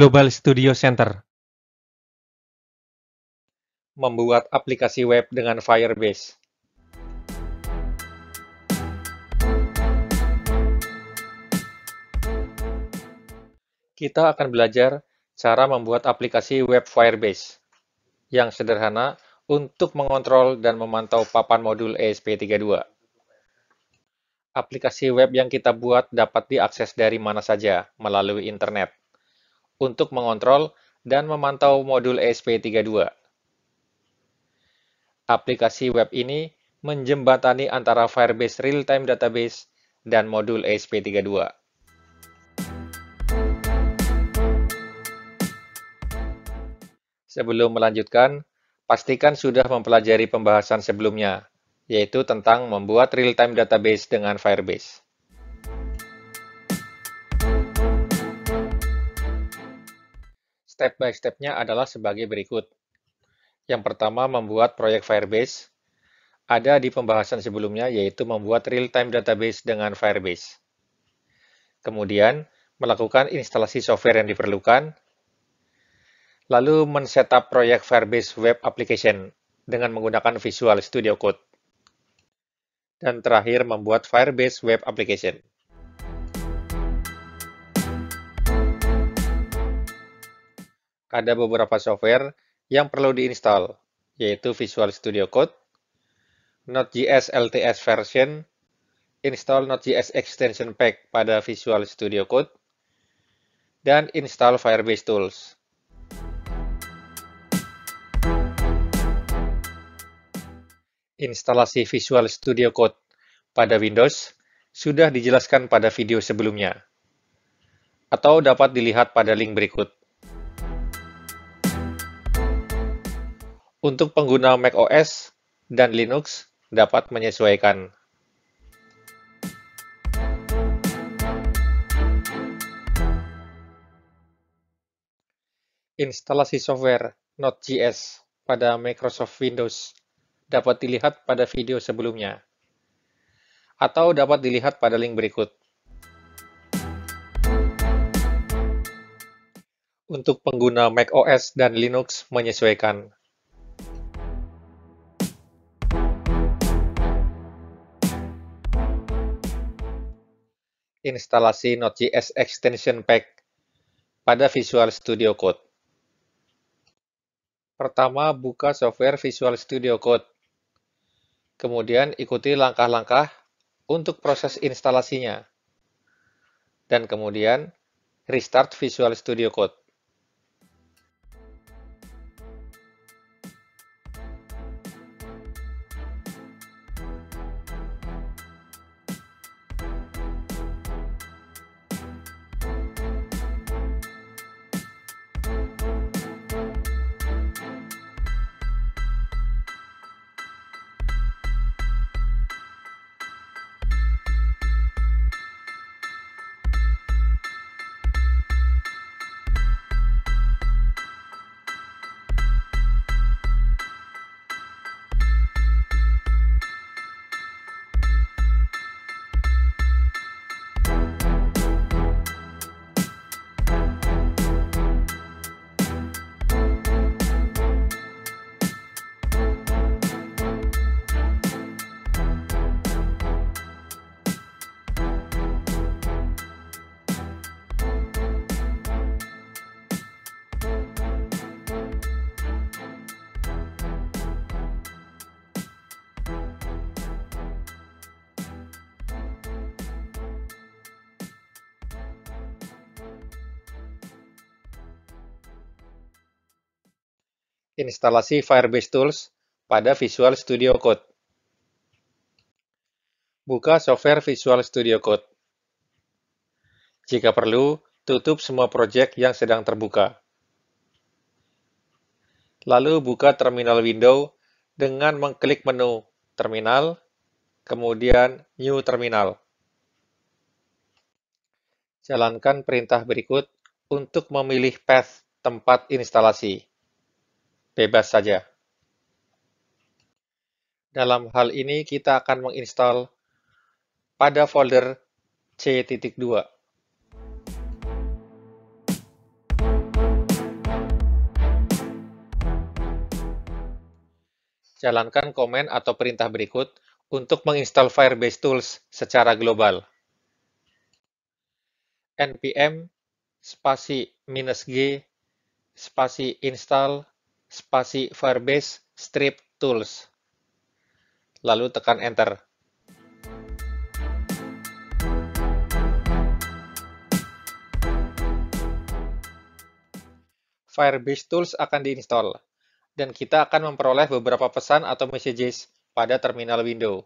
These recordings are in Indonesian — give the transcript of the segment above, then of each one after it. Global Studio Center. Membuat aplikasi web dengan Firebase. Kita akan belajar cara membuat aplikasi web Firebase yang sederhana untuk mengontrol dan memantau papan modul ESP32. Aplikasi web yang kita buat dapat diakses dari mana saja melalui internet. Untuk mengontrol dan memantau modul ESP32. Aplikasi web ini menjembatani antara Firebase Realtime Database dan modul ESP32. Sebelum melanjutkan, pastikan sudah mempelajari pembahasan sebelumnya, yaitu tentang membuat Realtime Database dengan Firebase. Step by step-nya adalah sebagai berikut. Yang pertama, membuat proyek Firebase. Ada di pembahasan sebelumnya, yaitu membuat real-time database dengan Firebase. Kemudian, melakukan instalasi software yang diperlukan. Lalu, men-setup proyek Firebase Web Application dengan menggunakan Visual Studio Code. Dan terakhir, membuat Firebase Web Application. Ada beberapa software yang perlu diinstal, yaitu Visual Studio Code, Node.js LTS version, install Node.js extension pack pada Visual Studio Code, dan install Firebase Tools. Instalasi Visual Studio Code pada Windows sudah dijelaskan pada video sebelumnya, atau dapat dilihat pada link berikut. Untuk pengguna macOS dan Linux dapat menyesuaikan. Instalasi software Node.js pada Microsoft Windows dapat dilihat pada video sebelumnya, atau dapat dilihat pada link berikut. Untuk pengguna macOS dan Linux menyesuaikan. Instalasi Node.js Extension Pack pada Visual Studio Code. Pertama, buka software Visual Studio Code. Kemudian, ikuti langkah-langkah untuk proses instalasinya. Dan kemudian, restart Visual Studio Code. Instalasi Firebase Tools pada Visual Studio Code. Buka software Visual Studio Code. Jika perlu, tutup semua project yang sedang terbuka. Lalu buka terminal window dengan mengklik menu Terminal, kemudian New Terminal. Jalankan perintah berikut untuk memilih path tempat instalasi. Bebas saja. Dalam hal ini kita akan menginstal pada folder C.2. jalankan komen atau perintah berikut untuk menginstal Firebase Tools secara global. npm --g install firebase-tools. Lalu tekan Enter. Firebase Tools akan diinstal, dan kita akan memperoleh beberapa pesan atau messages pada terminal window.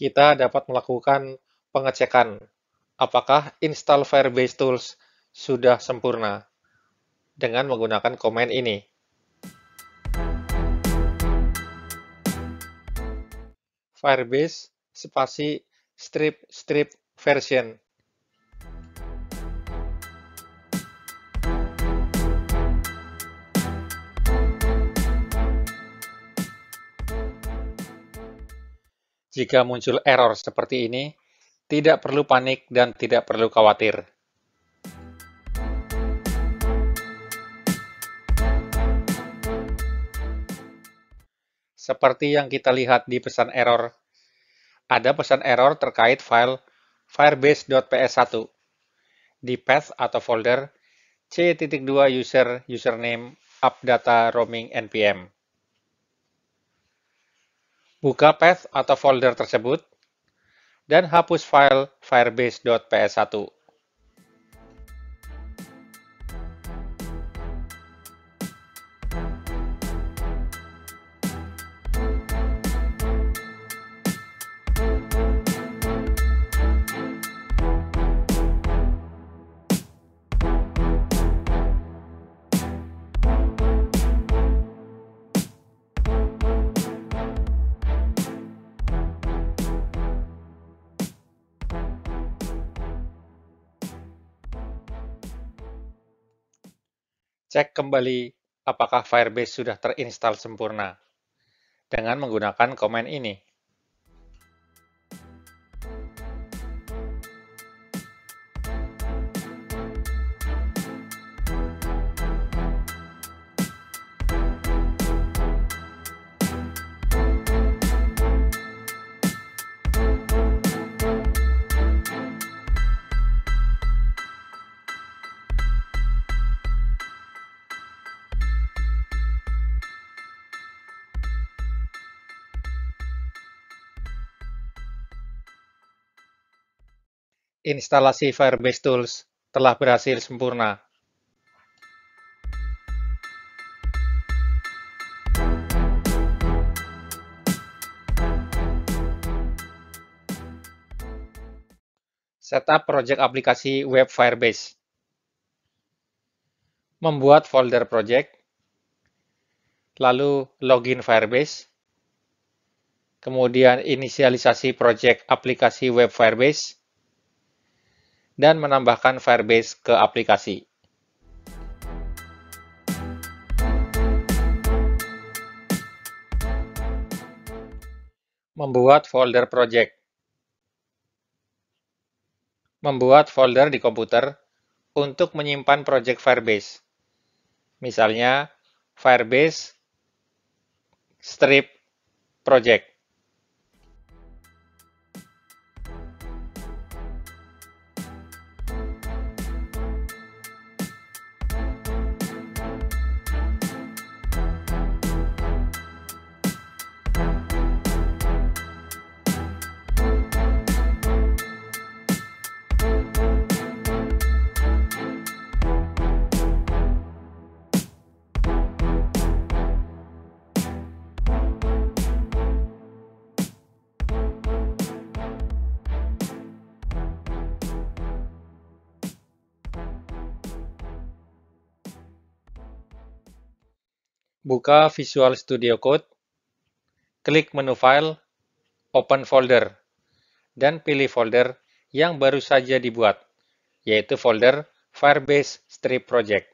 Kita dapat melakukan pengecekan apakah install Firebase Tools sudah sempurna dengan menggunakan komen ini. Firebase --strip version. Jika muncul error seperti ini, tidak perlu panik dan tidak perlu khawatir. Seperti yang kita lihat di pesan error, ada pesan error terkait file firebase.ps1 di path atau folder C.2 user username updata roaming npm. Buka path atau folder tersebut, dan hapus file firebase.ps1. Cek kembali apakah Firebase sudah terinstal sempurna dengan menggunakan komen ini. instalasi Firebase Tools telah berhasil sempurna. Setup project aplikasi web Firebase. Membuat folder project, lalu login Firebase, kemudian inisialisasi project aplikasi web Firebase, dan menambahkan Firebase ke aplikasi. Membuat folder project. Membuat folder di komputer untuk menyimpan project Firebase. Misalnya, Firebase strip project. Buka Visual Studio Code, klik menu File, Open Folder, dan pilih folder yang baru saja dibuat, yaitu folder Firebase Strip Project.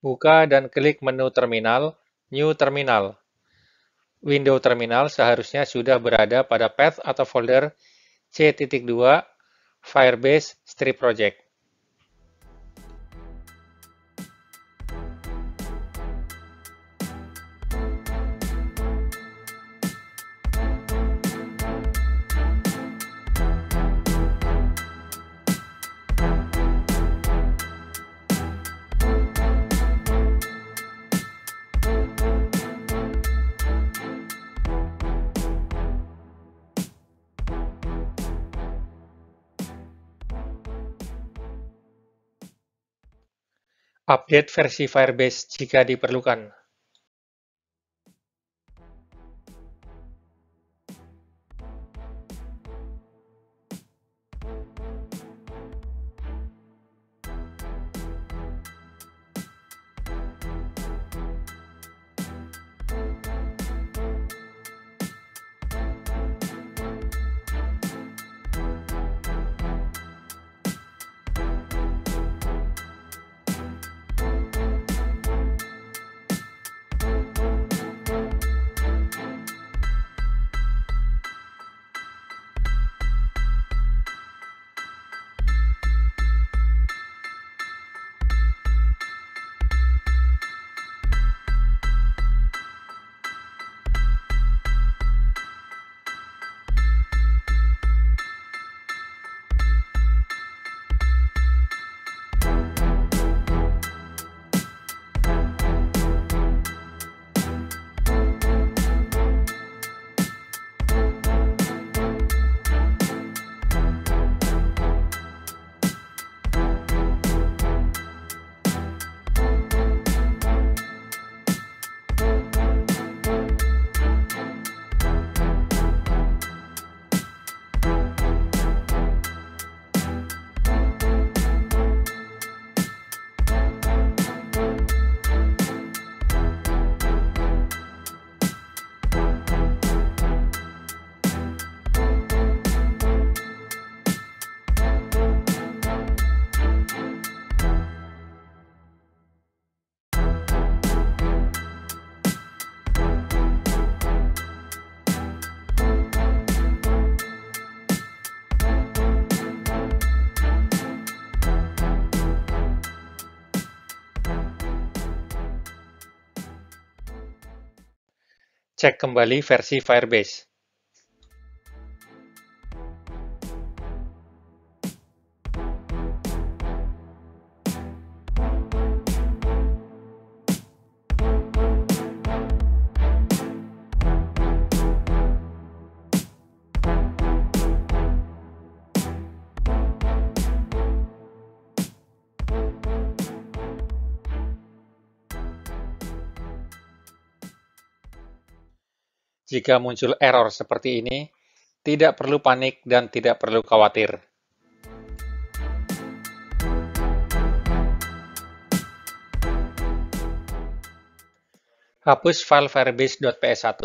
Buka dan klik menu terminal, New Terminal. Window terminal seharusnya sudah berada pada path atau folder C.2 Firebase Strip Project. Update versi Firebase jika diperlukan. cek kembali versi Firebase. Jika muncul error seperti ini, tidak perlu panik dan tidak perlu khawatir. Hapus file firebase.ps1.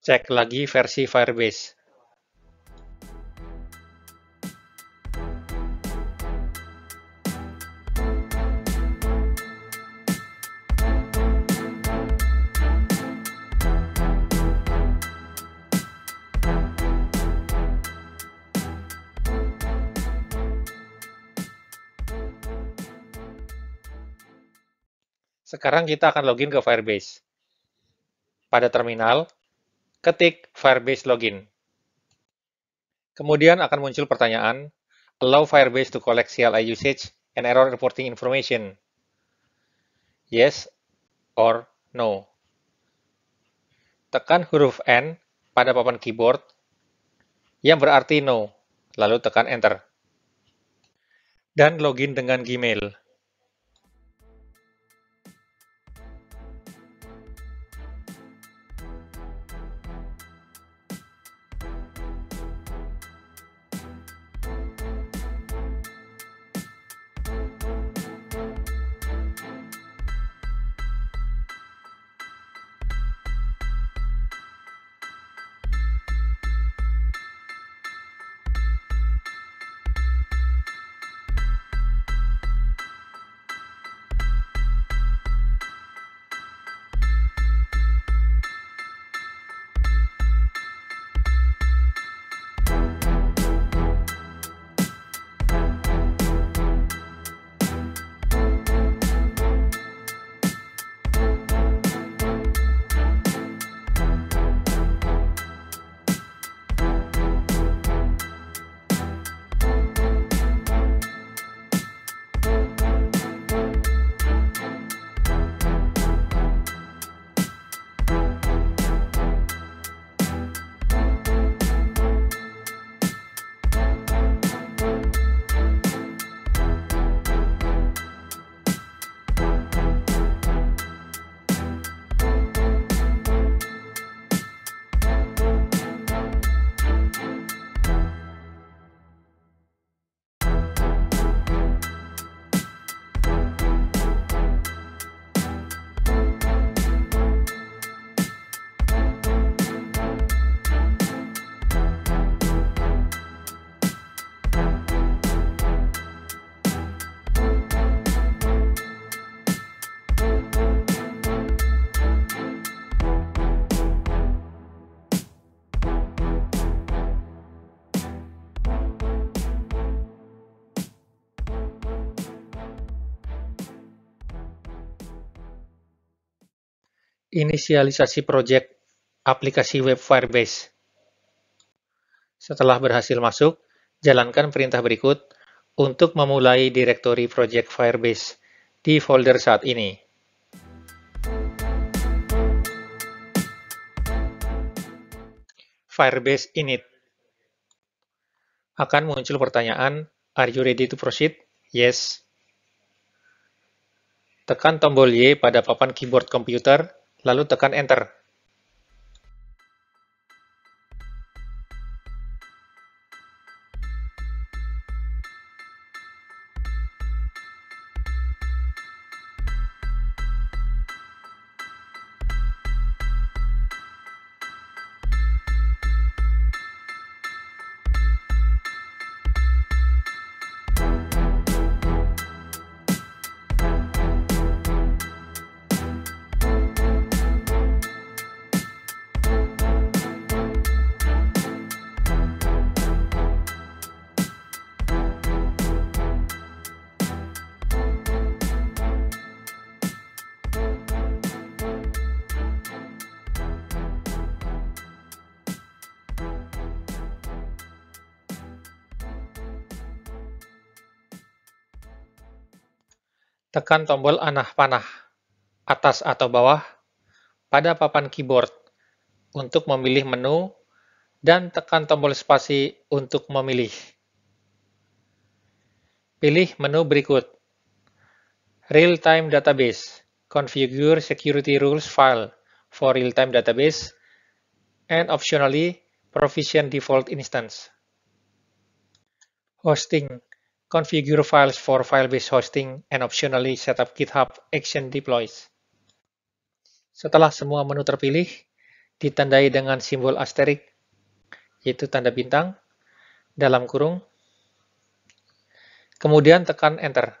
Cek lagi versi Firebase. Sekarang kita akan login ke Firebase. Pada terminal, ketik Firebase Login. Kemudian akan muncul pertanyaan, allow Firebase to collect CLI usage and error reporting information. Yes or no. Tekan huruf N pada papan keyboard yang berarti no, lalu tekan Enter. Dan login dengan Gmail. Inisialisasi project aplikasi web Firebase. Setelah berhasil masuk, jalankan perintah berikut untuk memulai direktori project Firebase di folder saat ini. Firebase init. Akan muncul pertanyaan, "Are you ready to proceed?" Yes. Tekan tombol Y pada papan keyboard komputer, lalu tekan Enter. Tekan tombol panah atas atau bawah pada papan keyboard untuk memilih menu dan tekan tombol spasi untuk memilih. Pilih menu berikut. Real-time database. Configure security rules file for real-time database and optionally provision default instance. Hosting. Configure files for Firebase hosting and optionally set up GitHub action deploys. Setelah semua menu terpilih, ditandai dengan simbol asterik, yaitu tanda bintang, dalam kurung, kemudian tekan Enter.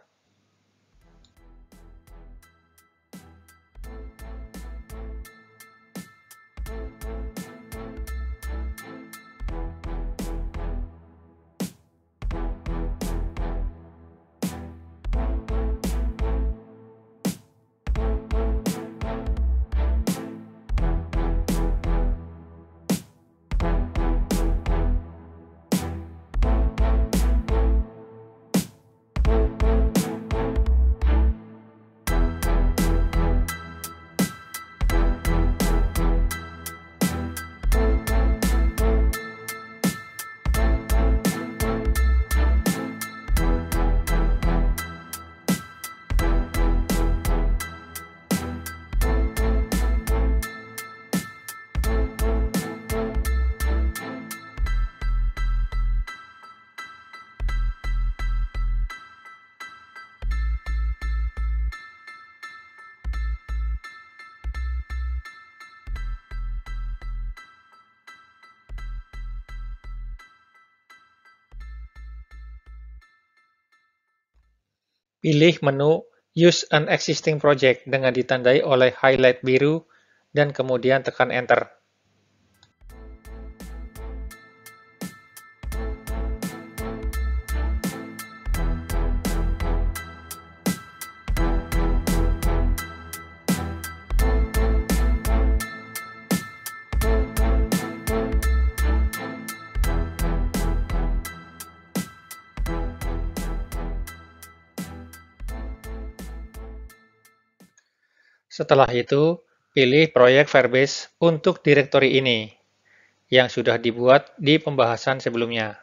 Pilih menu Use an Existing Project dengan ditandai oleh highlight biru dan kemudian tekan Enter. Setelah itu, pilih proyek Firebase untuk direktori ini, yang sudah dibuat di pembahasan sebelumnya.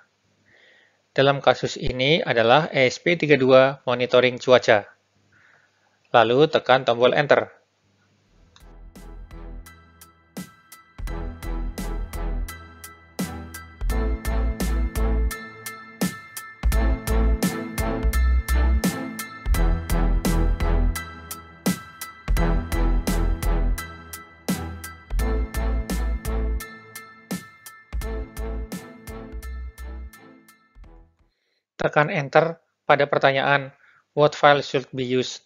Dalam kasus ini adalah ESP32 monitoring cuaca. Lalu tekan tombol Enter. Tekan Enter pada pertanyaan, "What file should be used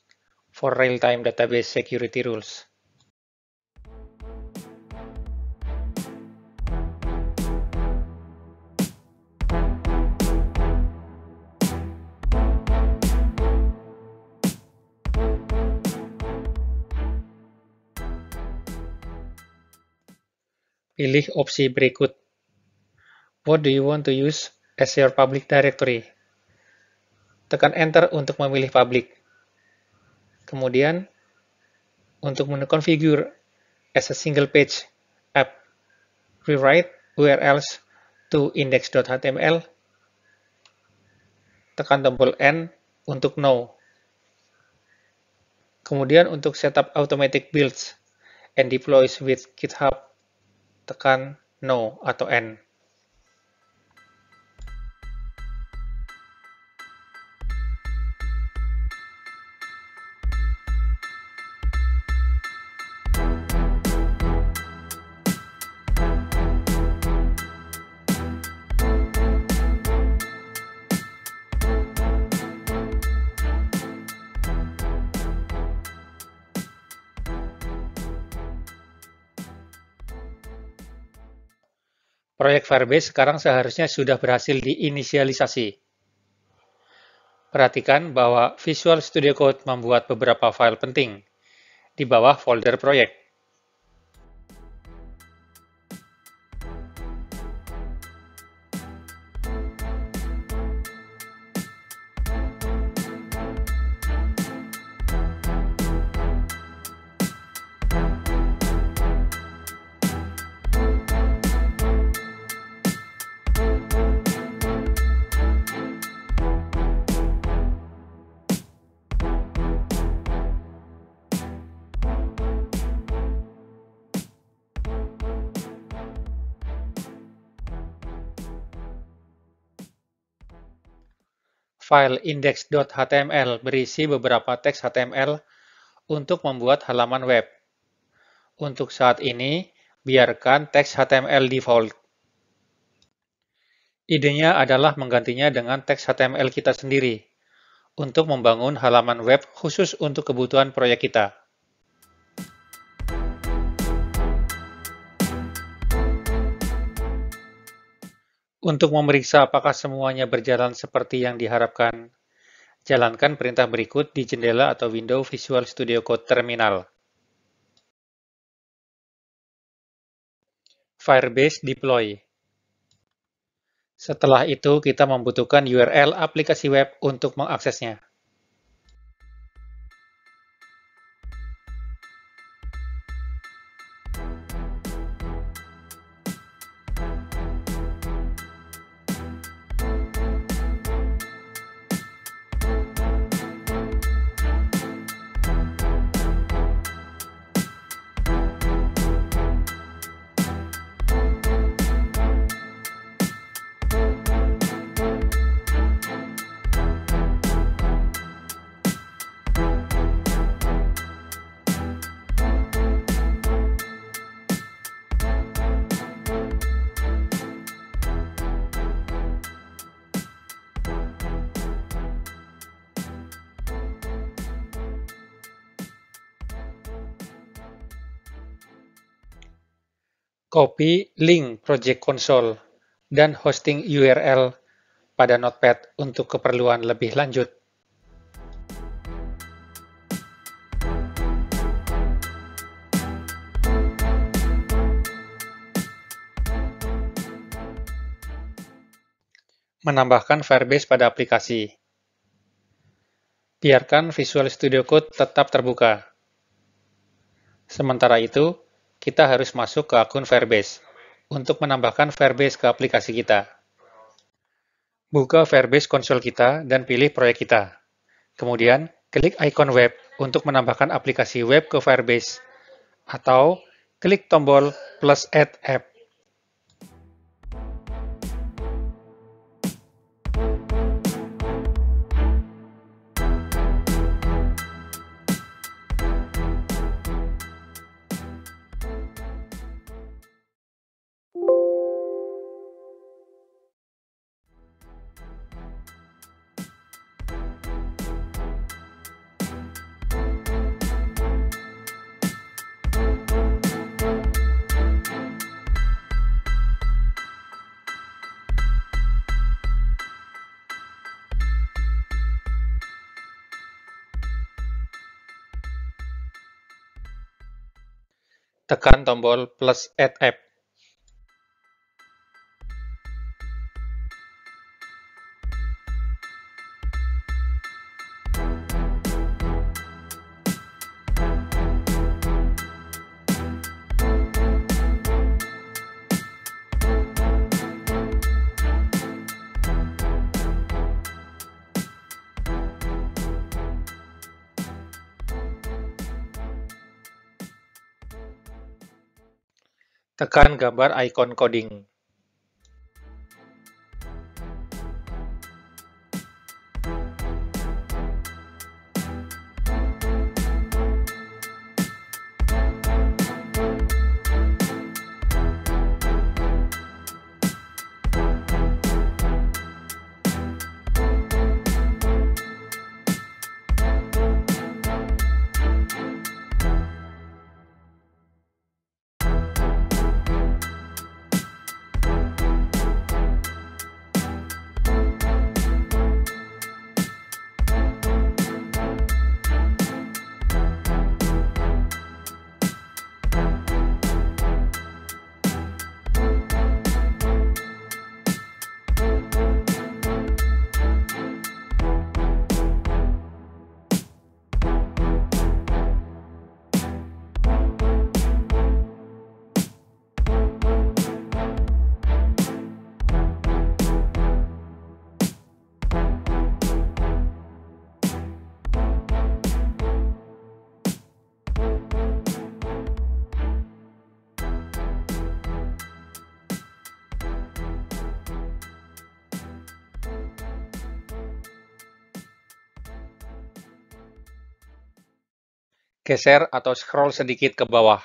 for real-time database security rules?" Pilih opsi berikut. "What do you want to use as your public directory?" Tekan Enter untuk memilih public. Kemudian, untuk menu configure as a single page app, rewrite URLs to index.html, tekan tombol N untuk no. Kemudian untuk setup automatic builds and deploys with GitHub, tekan no atau N. Proyek Firebase sekarang seharusnya sudah berhasil diinisialisasi. Perhatikan bahwa Visual Studio Code membuat beberapa file penting di bawah folder proyek. File index.html berisi beberapa teks HTML untuk membuat halaman web. Untuk saat ini, biarkan teks HTML default. Idenya adalah menggantinya dengan teks HTML kita sendiri untuk membangun halaman web khusus untuk kebutuhan proyek kita. Untuk memeriksa apakah semuanya berjalan seperti yang diharapkan, jalankan perintah berikut di jendela atau window Visual Studio Code Terminal. Firebase Deploy. Setelah itu, kita membutuhkan URL aplikasi web untuk mengaksesnya. Copy link project console dan hosting URL pada Notepad untuk keperluan lebih lanjut. Menambahkan Firebase pada aplikasi. Biarkan Visual Studio Code tetap terbuka. Sementara itu, kita harus masuk ke akun Firebase untuk menambahkan Firebase ke aplikasi kita. Buka Firebase konsol kita dan pilih proyek kita. Kemudian, klik ikon web untuk menambahkan aplikasi web ke Firebase atau klik tombol plus add app. Tekan tombol plus add app. tekan gambar icon coding. Geser atau scroll sedikit ke bawah.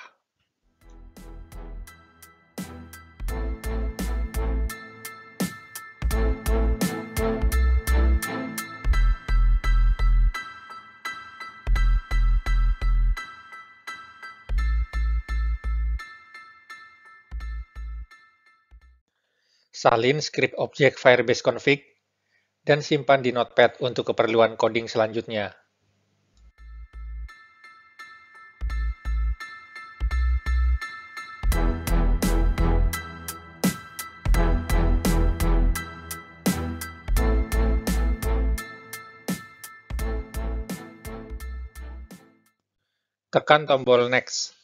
Salin script objek Firebase config dan simpan di Notepad untuk keperluan coding selanjutnya. Tekan tombol Next.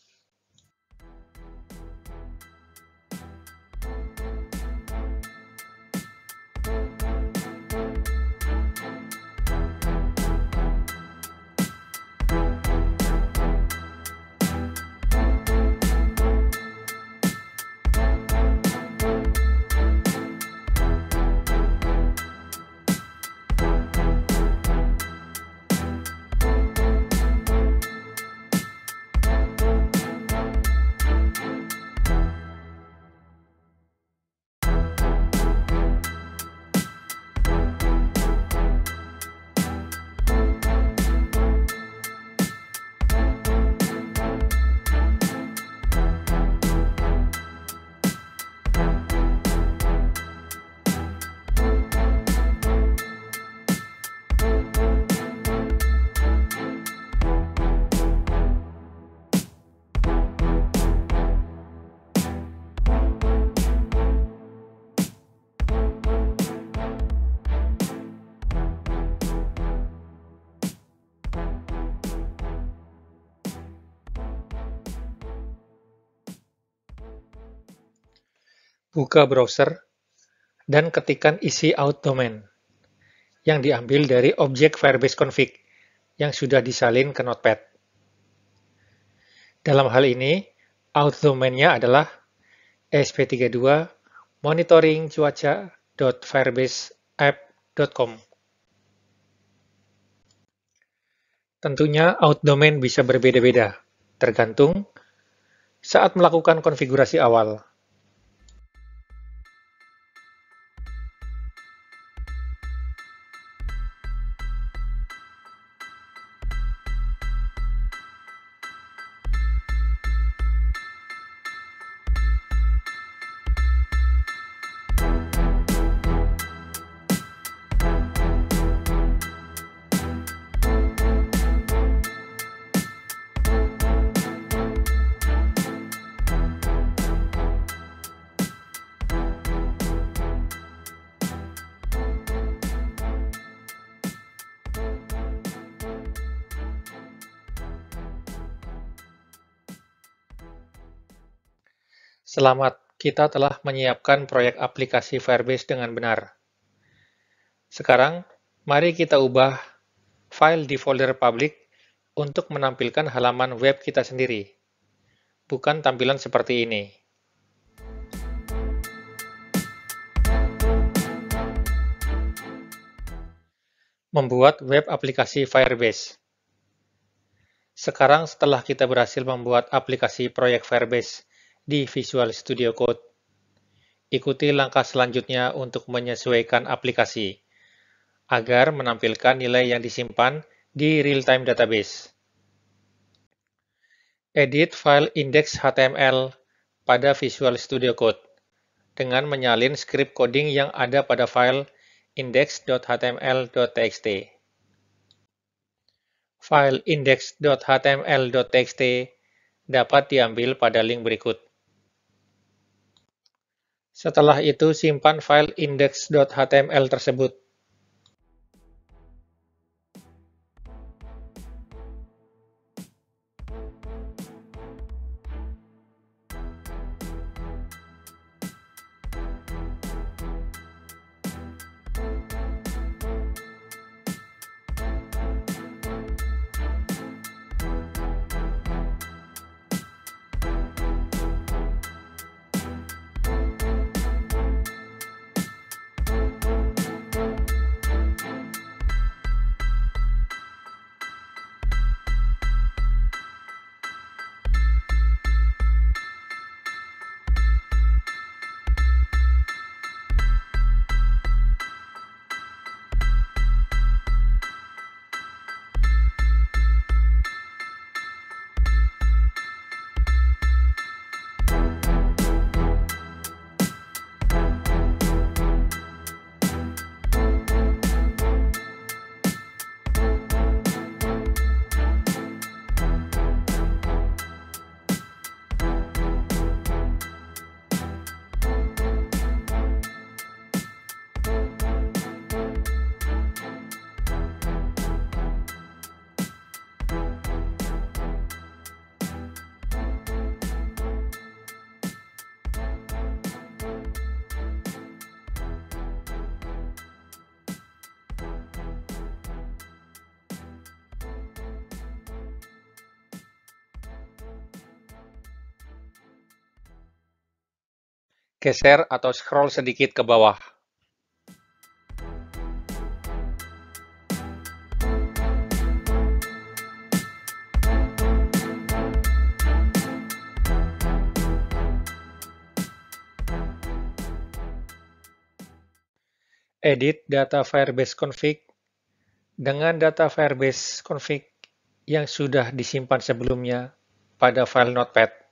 Buka browser, dan ketikkan isi out domain yang diambil dari objek Firebase config yang sudah disalin ke Notepad. Dalam hal ini, out domainnya adalah ESP32 monitoringcuaca.firebaseapp.com. Tentunya out domain bisa berbeda-beda, tergantung saat melakukan konfigurasi awal. Selamat, kita telah menyiapkan proyek aplikasi Firebase dengan benar. Sekarang, mari kita ubah file di folder public untuk menampilkan halaman web kita sendiri, bukan tampilan seperti ini. membuat web aplikasi Firebase. Sekarang setelah kita berhasil membuat aplikasi proyek Firebase di Visual Studio Code, ikuti langkah selanjutnya untuk menyesuaikan aplikasi agar menampilkan nilai yang disimpan di Realtime Database. Edit file index HTML pada Visual Studio Code dengan menyalin script coding yang ada pada file index.html.txt. File index.html.txt dapat diambil pada link berikut. Setelah itu, simpan file index.html tersebut. Geser atau scroll sedikit ke bawah. Edit data Firebase config dengan data Firebase config yang sudah disimpan sebelumnya pada file Notepad.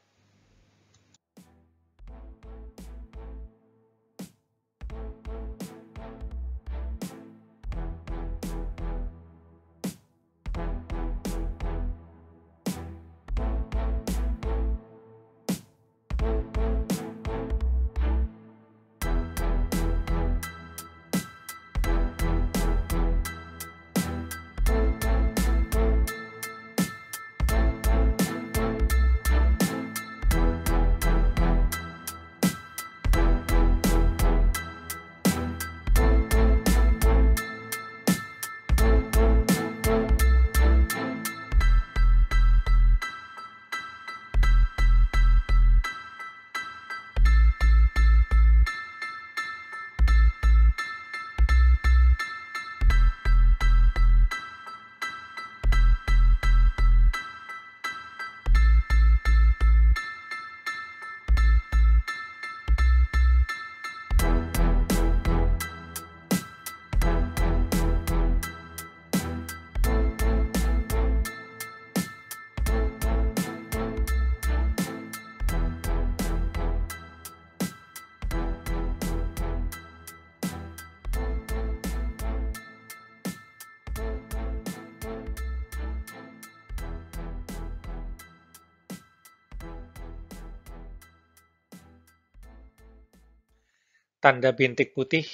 Tanda bintik putih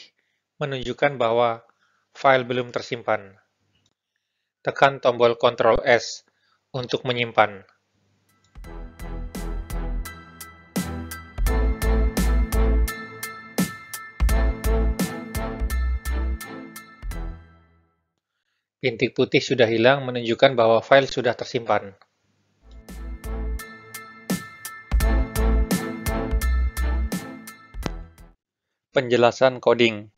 menunjukkan bahwa file belum tersimpan. Tekan tombol Ctrl S untuk menyimpan. Bintik putih sudah hilang menunjukkan bahwa file sudah tersimpan. Penjelasan coding.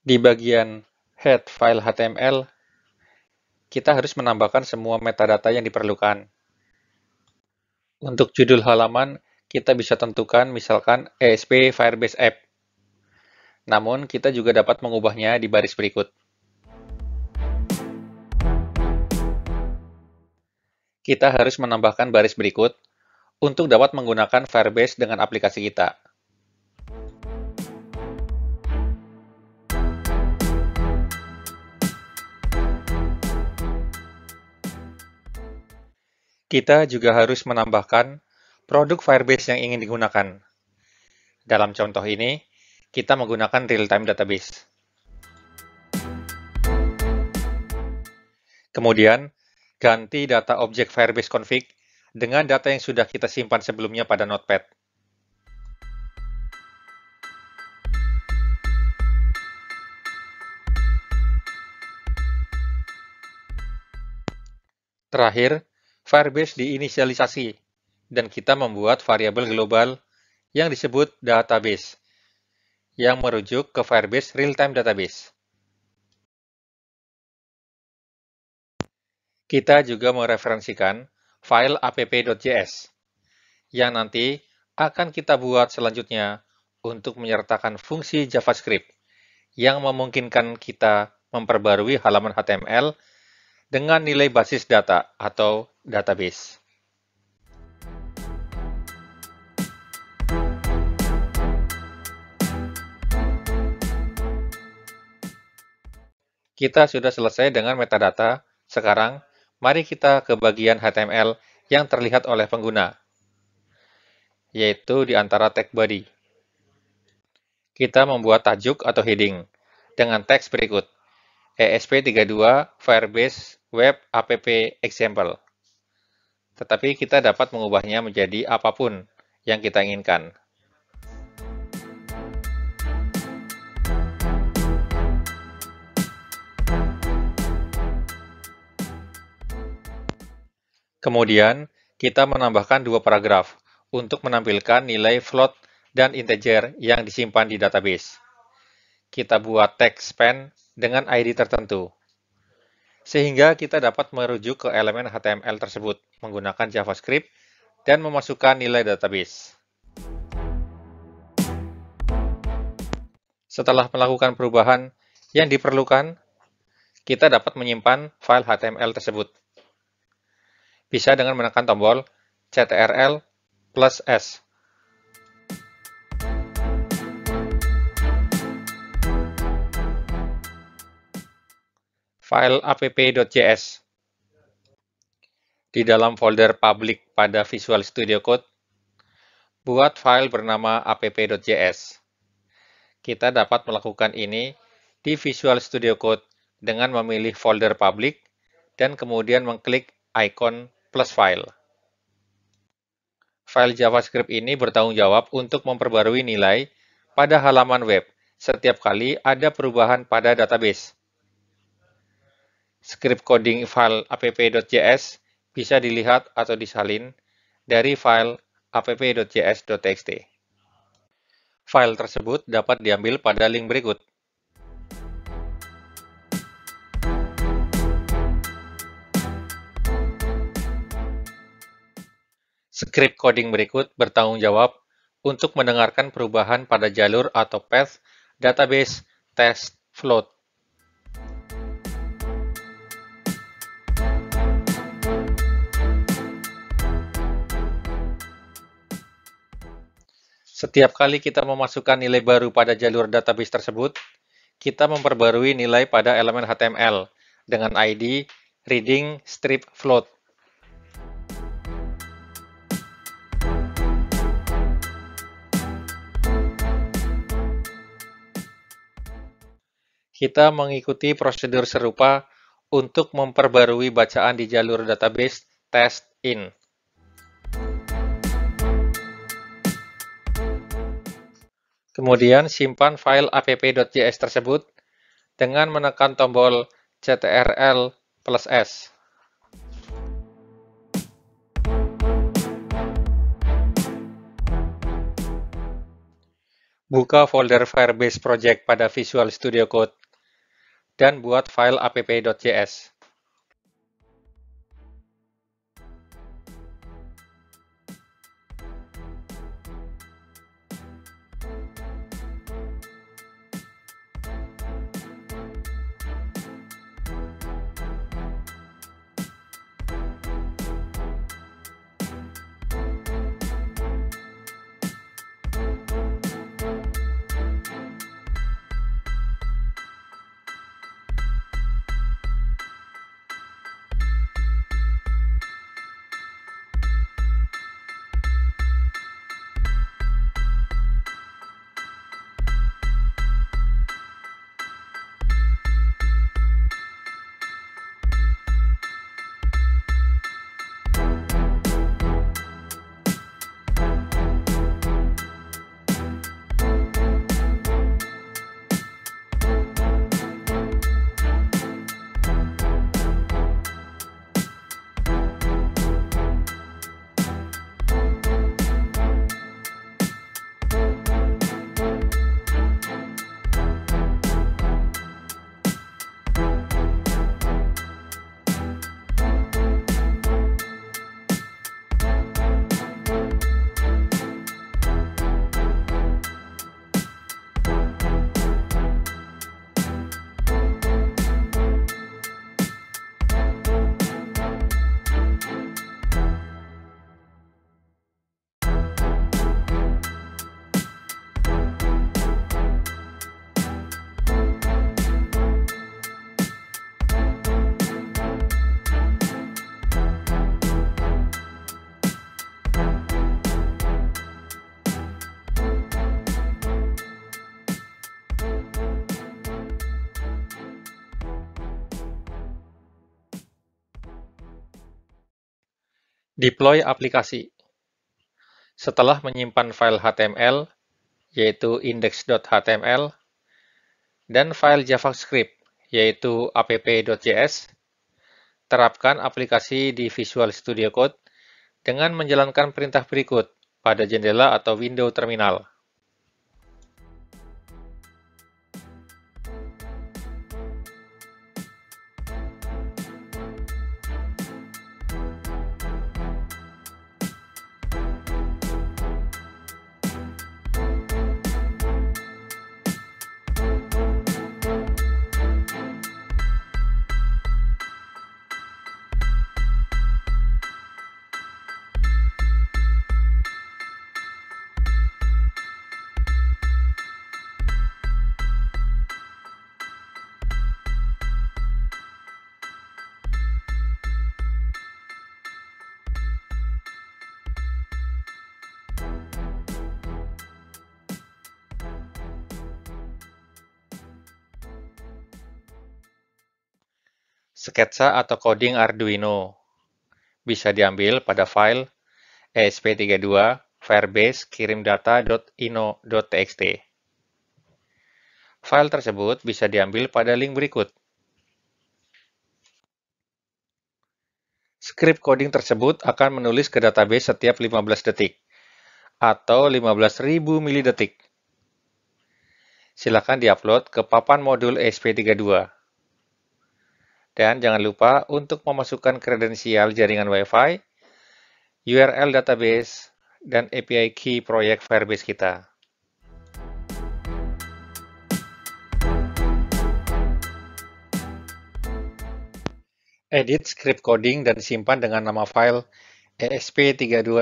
Di bagian head file HTML, kita harus menambahkan semua metadata yang diperlukan. Untuk judul halaman, kita bisa tentukan misalkan ESP Firebase App. Namun, kita juga dapat mengubahnya di baris berikut. Kita harus menambahkan baris berikut untuk dapat menggunakan Firebase dengan aplikasi kita. Kita juga harus menambahkan produk Firebase yang ingin digunakan. Dalam contoh ini, kita menggunakan Realtime Database. Kemudian, ganti data objek Firebase config dengan data yang sudah kita simpan sebelumnya pada Notepad. Terakhir, Firebase diinisialisasi, dan kita membuat variabel global yang disebut database, yang merujuk ke Firebase Realtime Database. Kita juga mereferensikan file app.js, yang nanti akan kita buat selanjutnya untuk menyertakan fungsi JavaScript, yang memungkinkan kita memperbarui halaman HTML dengan nilai basis data atau database. Kita sudah selesai dengan metadata. Sekarang, mari kita ke bagian HTML yang terlihat oleh pengguna, yaitu di antara tag body. Kita membuat tajuk atau heading dengan teks berikut. ESP32 Firebase Web App Example. Tetapi kita dapat mengubahnya menjadi apapun yang kita inginkan. Kemudian, kita menambahkan dua paragraf untuk menampilkan nilai float dan integer yang disimpan di database. Kita buat tag span dengan ID tertentu, sehingga kita dapat merujuk ke elemen HTML tersebut menggunakan JavaScript dan memasukkan nilai database. Setelah melakukan perubahan yang diperlukan, kita dapat menyimpan file HTML tersebut. Bisa dengan menekan tombol Ctrl+S. File app.js. Di dalam folder public pada Visual Studio Code, buat file bernama app.js. Kita dapat melakukan ini di Visual Studio Code dengan memilih folder public dan kemudian mengklik icon plus file. File JavaScript ini bertanggung jawab untuk memperbarui nilai pada halaman web setiap kali ada perubahan pada database. Script coding file app.js bisa dilihat atau disalin dari file app.js.txt. File tersebut dapat diambil pada link berikut. Script coding berikut bertanggung jawab untuk mendengarkan perubahan pada jalur atau path database test float. Setiap kali kita memasukkan nilai baru pada jalur database tersebut, kita memperbarui nilai pada elemen HTML dengan ID reading strip float. Kita mengikuti prosedur serupa untuk memperbarui bacaan di jalur database test in. Kemudian simpan file app.js tersebut dengan menekan tombol Ctrl+S. Buka folder Firebase Project pada Visual Studio Code. dan buat file app.js. Deploy aplikasi. Setelah menyimpan file HTML, yaitu index.html, dan file JavaScript, yaitu app.js, terapkan aplikasi di Visual Studio Code dengan menjalankan perintah berikut pada jendela atau window terminal. Sketsa atau coding Arduino bisa diambil pada file ESP32 Firebase kirim data.ino.txt. File tersebut bisa diambil pada link berikut. Skrip coding tersebut akan menulis ke database setiap 15 detik atau 15.000 milidetik. Silakan diupload ke papan modul ESP32. Dan jangan lupa untuk memasukkan kredensial jaringan Wi-Fi, URL database, dan API key proyek Firebase kita. Edit script coding dan simpan dengan nama file ESP32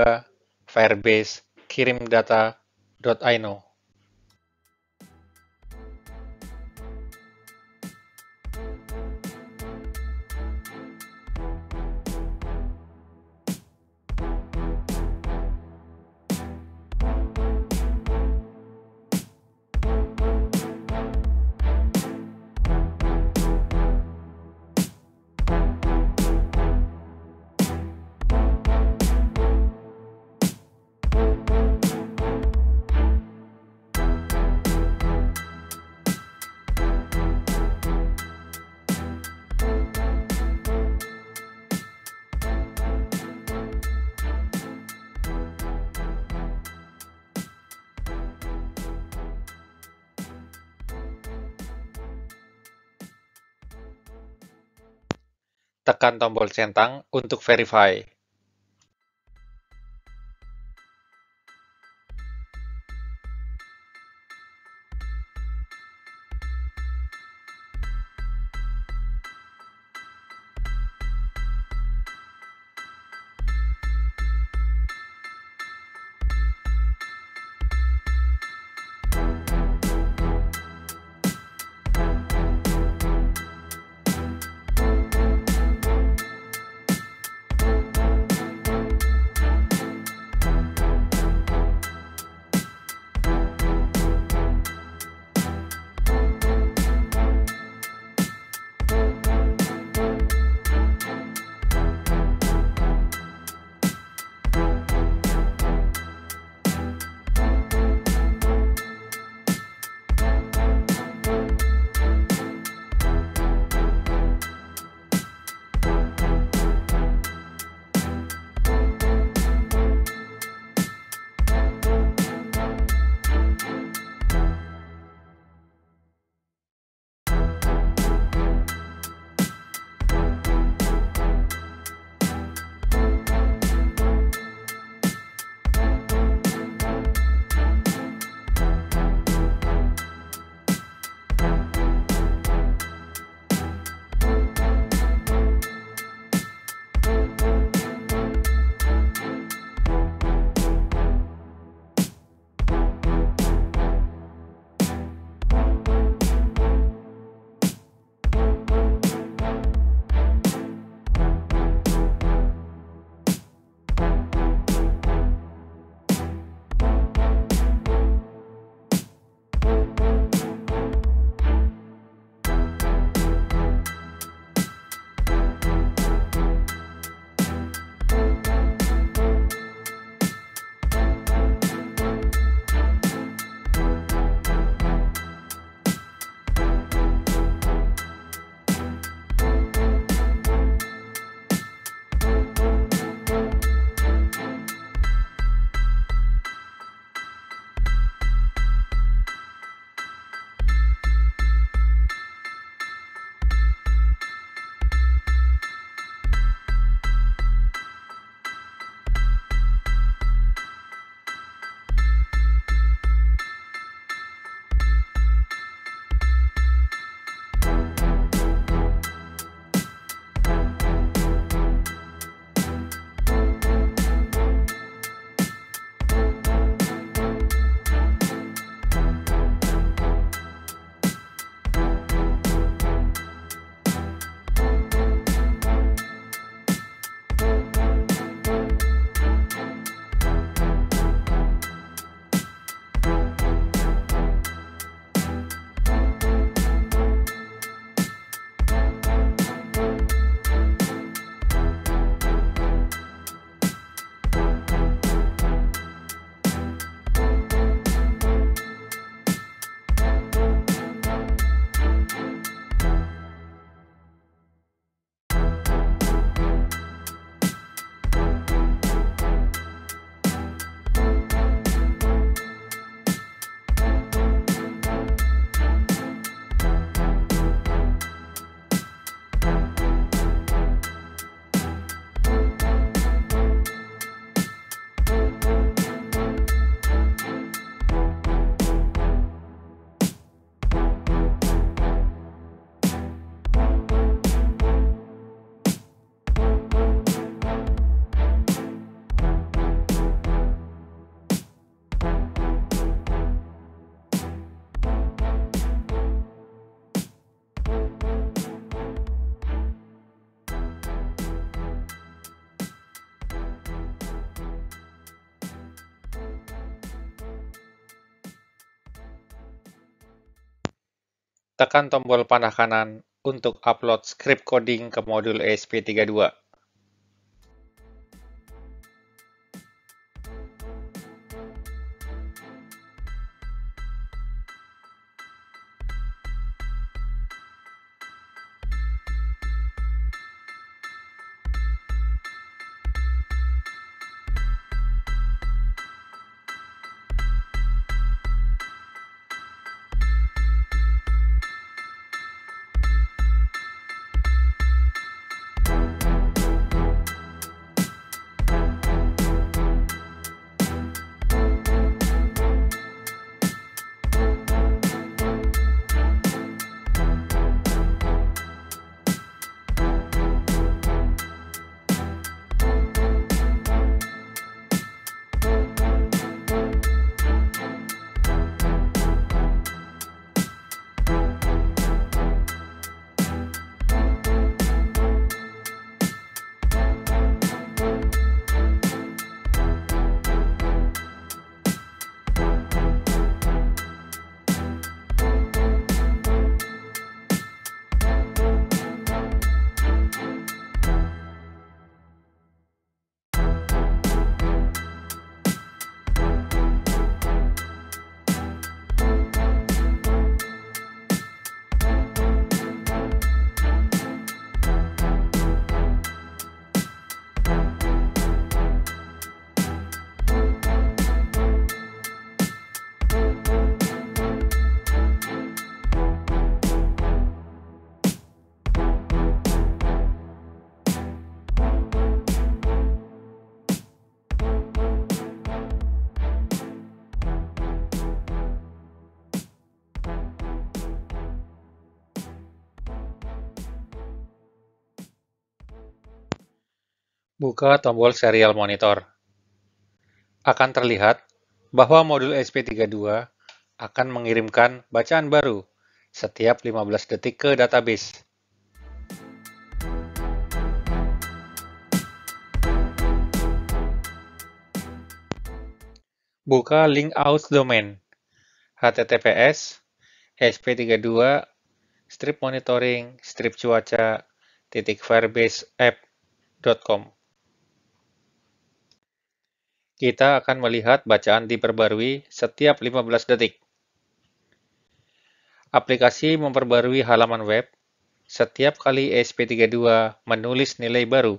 Firebase kirim data.ino. tekan tombol centang untuk verify. Tekan tombol panah kanan untuk upload script coding ke modul ESP32. Buka tombol serial monitor. Akan terlihat bahwa modul ESP32 akan mengirimkan bacaan baru setiap 15 detik ke database. Buka link out domain https://esp32/monitoring/cuaca.firebase-app.com. Kita akan melihat bacaan diperbarui setiap 15 detik. Aplikasi memperbarui halaman web setiap kali ESP32 menulis nilai baru.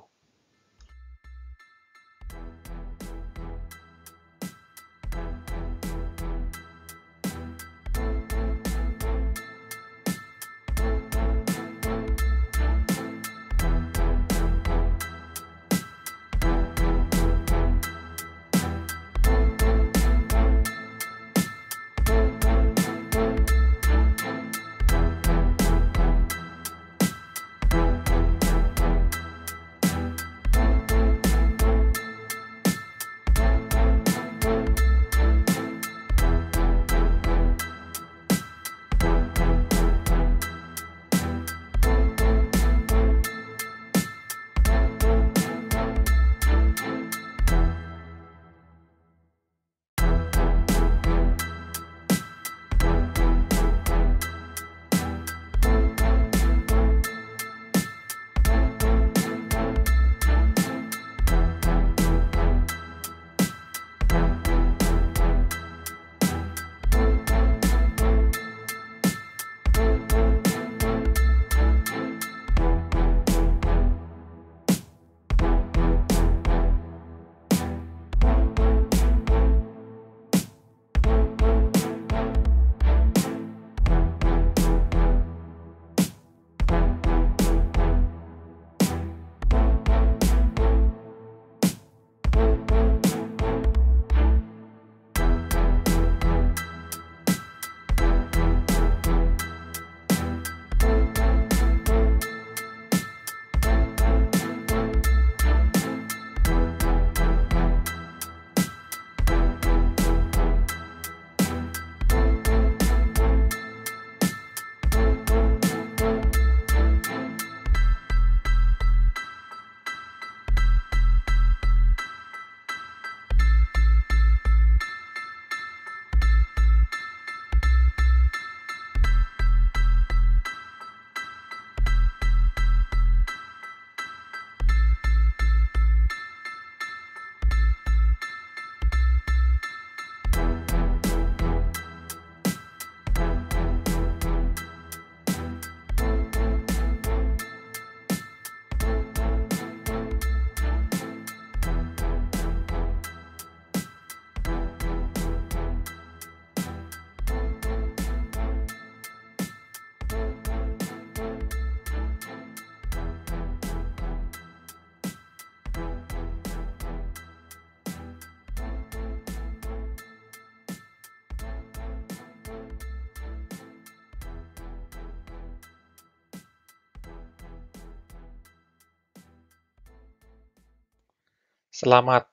Selamat,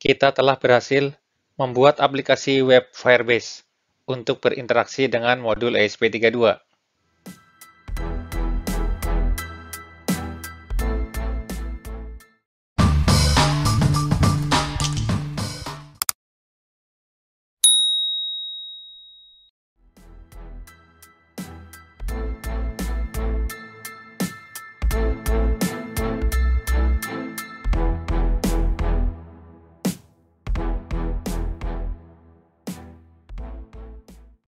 kita telah berhasil membuat aplikasi web Firebase untuk berinteraksi dengan modul ESP32.